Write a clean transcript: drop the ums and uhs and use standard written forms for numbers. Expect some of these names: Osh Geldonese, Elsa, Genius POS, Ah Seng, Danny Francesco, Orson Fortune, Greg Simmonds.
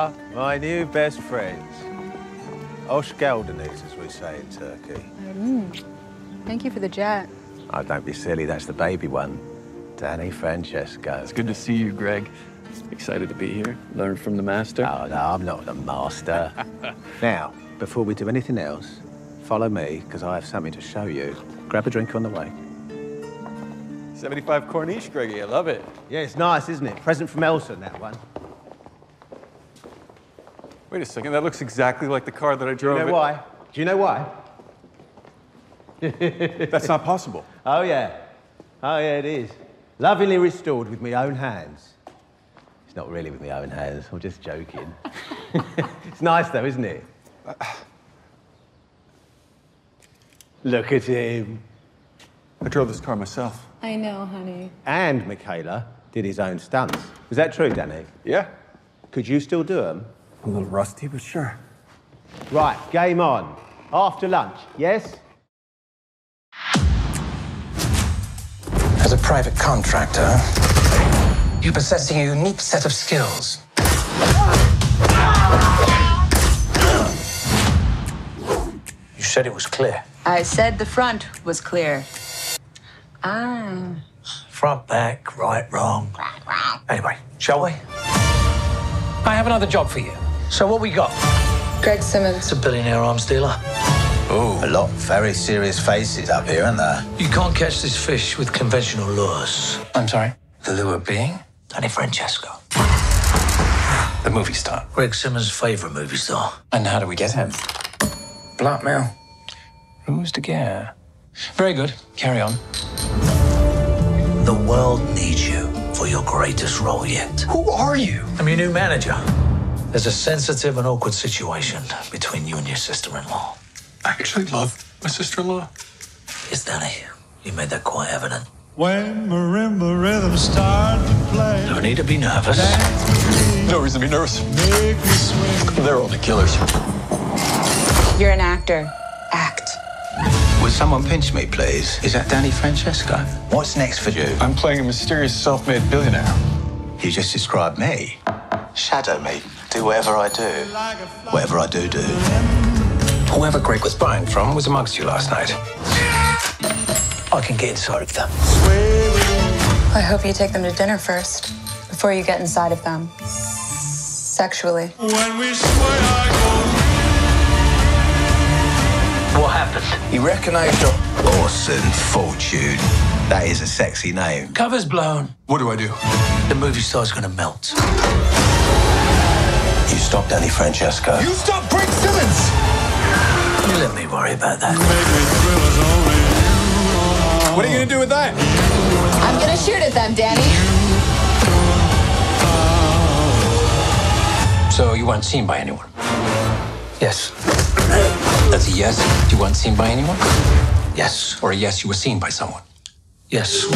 are my new best friends. Osh Geldonese, as we say in Turkey. Thank you for the jet. Oh, don't be silly, that's the baby one. Danny Francesco. It's good to see you, Greg. Excited to be here. Learn from the master. Oh, no, I'm not the master. Now, before we do anything else, follow me, because I have something to show you. Grab a drink on the way. 75 Corniche, Greggy, I love it. Yeah, it's nice, isn't it? Present from Elsa, that one. Wait a second, that looks exactly like the car that I drove. Do you know why? Do you know why? That's not possible. Oh, yeah. Oh, yeah, it is. Lovingly restored with my own hands. It's not really with my own hands, I'm just joking. It's nice, though, isn't it? Look at him. I drove this car myself. I know, honey. And Michaela did his own stunts. Is that true, Danny? Yeah. Could you still do them? A little rusty, but sure. Right, game on. After lunch, yes? As a private contractor, you possess a unique set of skills. You said it was clear. I said the front was clear. Ah. Front, back, right, wrong. Right, wrong. Anyway, shall we? I have another job for you. So what we got? Greg Simmonds. It's a billionaire arms dealer. Ooh, a lot of very serious faces up here, aren't there? You can't catch this fish with conventional lures. I'm sorry? The lure being? Danny Francesco. The movie star. Greg Simmonds' favourite movie star. And how do we get him? Blackmail. Who's to get? Very good. Carry on. The world needs you for your greatest role yet. Who are you? I'm your new manager. There's a sensitive and awkward situation between you and your sister-in-law. I actually love my sister-in-law. Yes, Danny. You made that quite evident. When marimba rhythms start to play. No need to be nervous. No reason to be nervous. Make me swing. They're all the killers. You're an actor. Act. Would someone pinch me, please? Is that Danny Francesco? What's next for you? I'm playing a mysterious self-made billionaire. You just described me. Shadow me. Do whatever I do. Whatever I do, do. Whoever Greg was buying from was amongst you last night. I can get inside of them. I hope you take them to dinner first, before you get inside of them. Sexually. When we what happened? You recognise your Orson Fortune. That is a sexy name. Cover's blown. What do I do? The movie star's gonna melt. You stop Danny Francesco. You stop Greg Simmonds! You let me worry about that. What are you gonna do with that? I'm gonna shoot at them, Danny. So you weren't seen by anyone? Yes. That's a yes. You weren't seen by anyone? Yes. Or a yes, you were seen by someone? Yes.